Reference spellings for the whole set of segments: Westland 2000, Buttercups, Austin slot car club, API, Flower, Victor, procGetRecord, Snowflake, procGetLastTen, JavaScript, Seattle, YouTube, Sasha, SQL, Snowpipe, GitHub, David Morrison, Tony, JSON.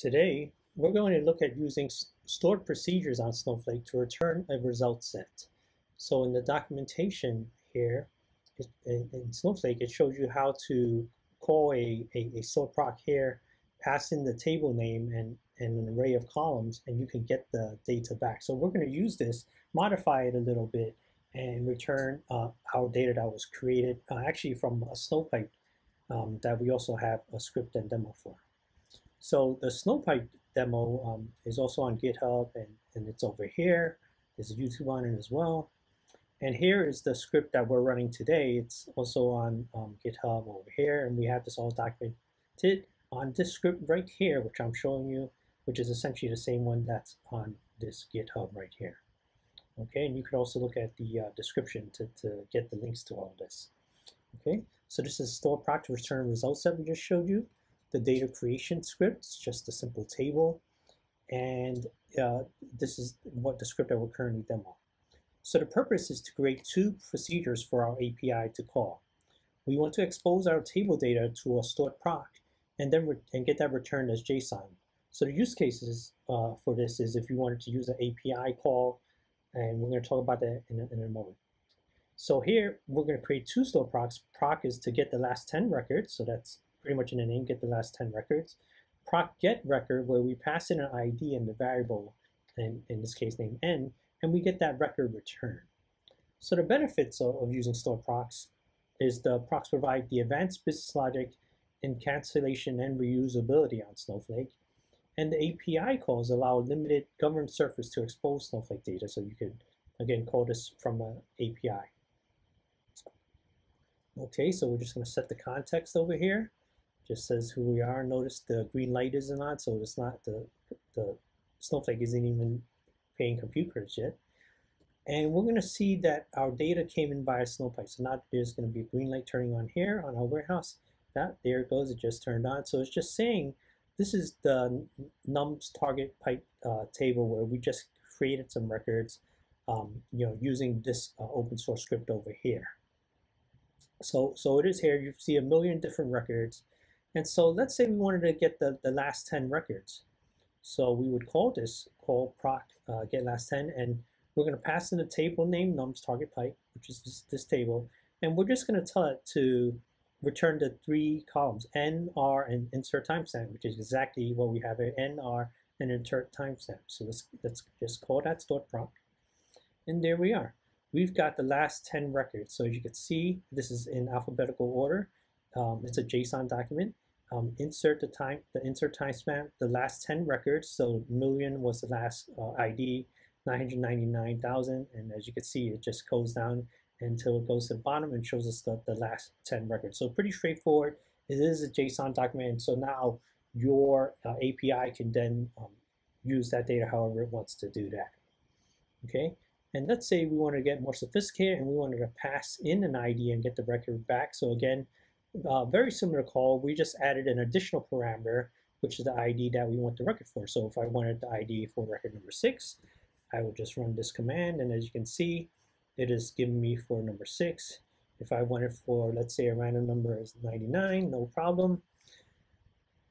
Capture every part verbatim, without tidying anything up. Today, we're going to look at using stored procedures on Snowflake to return a result set. So in the documentation here, it, in Snowflake, it shows you how to call a, a, a stored proc here, pass in the table name and, and an array of columns, and you can get the data back. So we're going to use this, modify it a little bit, and return uh, our data that was created uh, actually from a Snowpipe um, that we also have a script and demo for. So the Snowpipe demo um, is also on GitHub, and, and it's over here. There's a YouTube on it as well. And here is the script that we're running today. It's also on um, GitHub over here, and we have this all documented on this script right here, which I'm showing you, which is essentially the same one that's on this GitHub right here. Okay, and you could also look at the uh, description to, to get the links to all of this. Okay, so this is store proc to return results that we just showed you. The data creation script, it's just a simple table, and uh, this is what the script that we're currently demoing. So the purpose is to create two procedures for our A P I to call. We want to expose our table data to a stored proc, and then and get that returned as JSON. So the use cases uh, for this is if you wanted to use an A P I call, and we're going to talk about that in a, in a moment. So here we're going to create two stored procs. Proc is to get the last ten records, so that's pretty much in the name, get the last ten records. Proc get record, where we pass in an I D and the variable, and in this case name n, and we get that record return. So the benefits of, of using stored procs is the procs provide the advanced business logic in cancellation and reusability on Snowflake, and the A P I calls allow a limited governed surface to expose Snowflake data, so you can again call this from an A P I. Okay, so we're just going to set the context over here. Just says who we are. Notice the green light isn't on, so it's not the the Snowflake isn't even paying compute credits yet. And we're going to see that our data came in via Snowpipe. So now there's going to be a green light turning on here on our warehouse. That there it goes. It just turned on. So it's just saying this is the nums target pipe uh, table where we just created some records, um, you know, using this uh, open source script over here. So so it is here. You see a million different records. And so let's say we wanted to get the, the last ten records. So we would call this, call proc uh, get last ten, and we're going to pass in the table name nums target pipe, which is this, this table, and we're just going to tell it to return the three columns, N, R, and insert timestamp, which is exactly what we have here, N, R, and insert timestamp. So let's, let's just call that stored proc, and there we are. We've got the last ten records. So as you can see, this is in alphabetical order. Um, it's a JSON document. Um, insert the time, the insert timestamp, the last ten records. So million was the last uh, I D, nine hundred ninety-nine thousand, and as you can see, it just goes down until it goes to the bottom and shows us the, the last ten records. So pretty straightforward. It is a JSON document. So now your uh, A P I can then um, use that data however it wants to do that. Okay. And let's say we want to get more sophisticated and we wanted to pass in an I D and get the record back. So again, Uh, very similar call, we just added an additional parameter, which is the I D that we want the record for. So if I wanted the I D for record number six, I would just run this command, and as you can see, it is giving me for number six. If I wanted for, let's say, a random number is ninety-nine, no problem,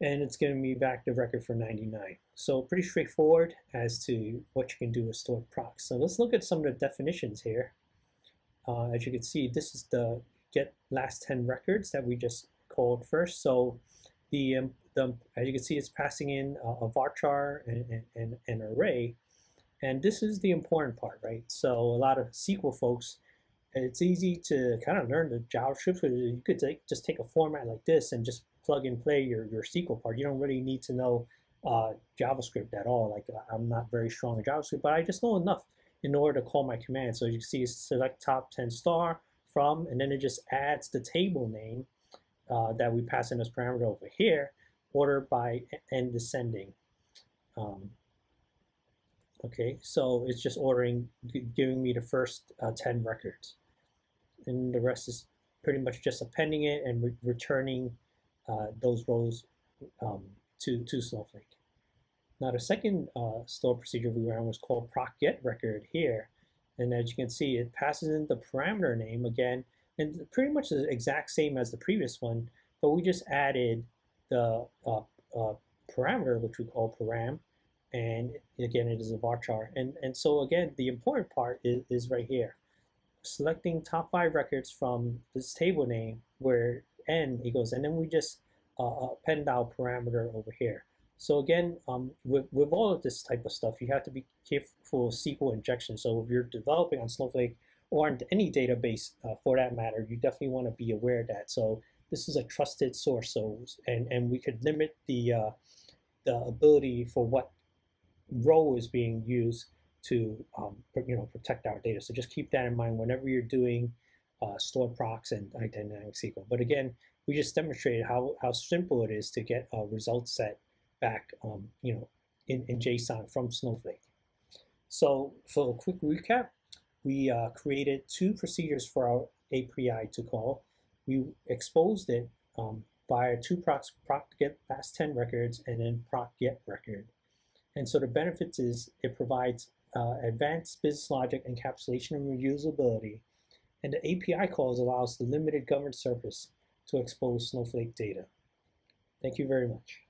and it's giving me back the record for ninety-nine. So pretty straightforward as to what you can do with stored procs. So let's look at some of the definitions here. Uh, as you can see, this is the get last ten records that we just called first. So the, um, the as you can see, it's passing in a, a varchar and an array. And this is the important part, right? So a lot of S Q L folks, it's easy to kind of learn the JavaScript. You could take, just take a format like this and just plug and play your, your S Q L part. You don't really need to know uh, JavaScript at all. Like, I'm not very strong in JavaScript, but I just know enough in order to call my command. So as you can see, select top ten star, from, and then it just adds the table name uh, that we pass in as parameter over here, order by n descending. Um, okay, so it's just ordering, giving me the first uh, ten records, and the rest is pretty much just appending it and re returning uh, those rows um, to to Snowflake. Now the second uh, store procedure we ran was called proc get record here. And as you can see, it passes in the parameter name again, and pretty much the exact same as the previous one, but we just added the uh, uh, parameter, which we call param, and again, it is a varchar. And, and so again, the important part is, is right here. Selecting top five records from this table name where n equals, and then we just uh, append our parameter over here. So again, um, with, with all of this type of stuff, you have to be careful of S Q L injection. So if you're developing on Snowflake or on any database uh, for that matter, you definitely want to be aware of that. So this is a trusted source, so and, and we could limit the, uh, the ability for what row is being used to um, you know, protect our data. So just keep that in mind whenever you're doing uh, stored procs and dynamic S Q L. But again, we just demonstrated how, how simple it is to get a result set back um, you know, in, in JSON from Snowflake. So for a quick recap, we uh, created two procedures for our A P I to call. We exposed it um, by two procs, proc get past ten records and then proc get record. And so the benefits is it provides uh, advanced business logic, encapsulation, and reusability. And the A P I calls allows the limited governed surface to expose Snowflake data. Thank you very much.